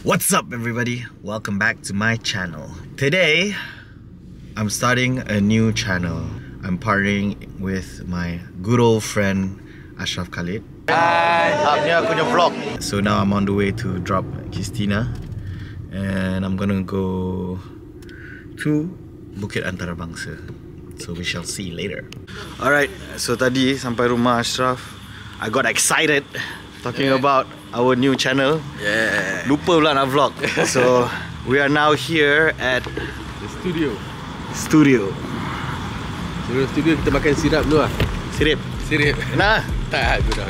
What's up everybody? Welcome back to my channel. Today, I'm starting a new channel. I'm partnering with my good old friend Asyraf Khalid. Hi, upnya aku punya vlog. So now I'm on the way to drop Christina and I'm gonna go to Bukit Antarabangsa. So we shall see later. Alright, so tadi sampai rumah Asyraf, I got excited talking about our new channel. Yeah. Lupa pula nak vlog. So we are now here at the studio. Sebelum studio kita makan sirap dulu lah. Sirap. Nah, tak aku dah.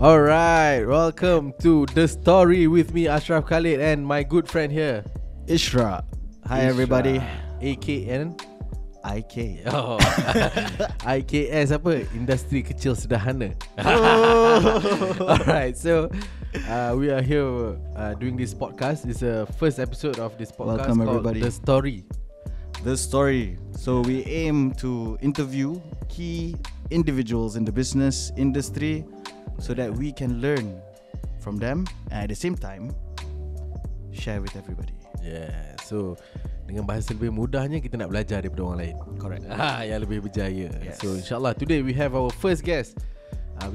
Alright, welcome to The Story with me, Asyraf Khalid, and my good friend here, Isra. Hi everybody, AKN IK. Oh. IKS apa? Industri kecil sederhana. Oh. Alright, so we are here doing this podcast. It's the first episode of this podcast. Welcome everybody. The Story. The Story. So we aim to interview key individuals in the business industry, so that we can learn from them and at the same time share with everybody. Yeah, so dengan bahasa lebih mudahnya kita nak belajar daripada orang lain. Correct. Yang lebih berjaya. Yes. So insyaAllah today we have our first guest.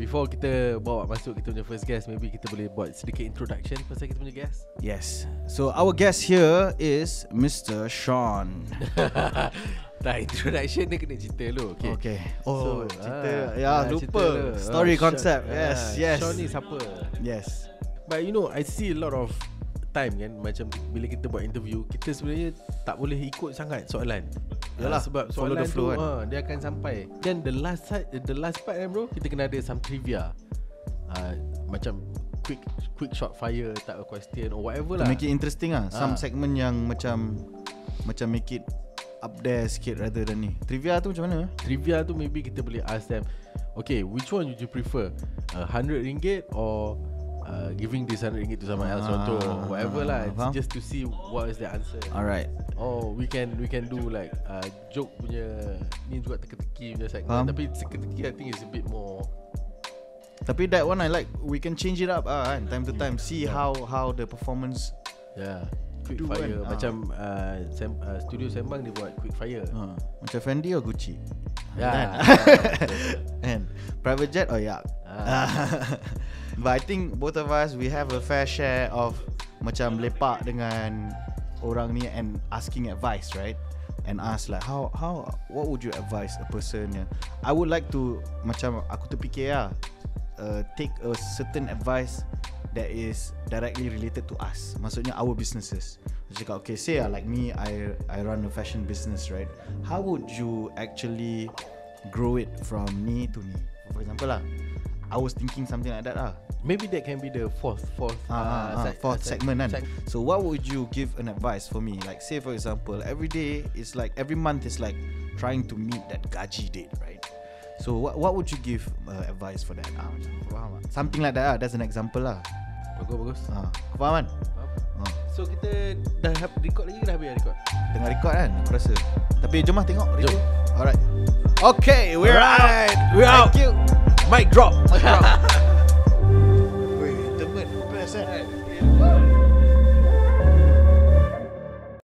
Before kita bawa masuk kita punya first guest, maybe kita boleh buat sedikit introduction pasal kita punya guest. Yes. So our guest here is Mr. Sean. Tak, introduction dia kena cerita dulu. Okay. Oh, so, cerita. Lupa. Story concept. Yes. Sean ni siapa? Yes. But you know, I see a lot of time kan, macam bila kita buat interview, kita sebenarnya tak boleh ikut sangat soalan. Yalah, sebab soalan the flow tu dia akan sampai. Then the last part kan bro, kita kena ada some trivia. Macam quick shot fire type of question or whatever lah. To make it interesting ah. Some segment yang macam make it up there sikit rather than ni. Trivia tu macam mana? Trivia tu maybe kita boleh ask them, okay, which one would you prefer? RM100 or giving this RM100 to someone else or whatever lah. It's just to see what is the answer. Alright. Oh, we can do like joke punya ni juga, teka-teki punya segment. Tapi teka-teki I think is a bit more. Tapi that one I like. We can change it up time to time. See how the performance. Yeah. Quick fire kan? Macam studio Sembang dia buat quick fire. Macam Fendi atau Gucci. Yeah. And private jet or yacht. But I think both of us, we have a fair share of macam lepak dengan orang ni and asking advice, right? And ask like how what would you advise a person? Yeah? I would like to macam aku terfikir take a certain advice that is directly related to us. Maksudnya our businesses. Jika okay, say like me, I run a fashion business, right? How would you actually grow it from knee to knee? For example lah, I was thinking something like that lah. Maybe that can be the fourth segment kan. So what would you give an advice for me? Like say for example, every month is like trying to meet that gaji date, right? So what would you give advice for that? Something like that. That's an example lah. Bagus. Kau faham kan? So kita dah record lagi ke dah habis record? Tengah record kan aku rasa. Tapi jom lah tengok. Jom. Alright. Okay, we're out. Thank you. Mic drop.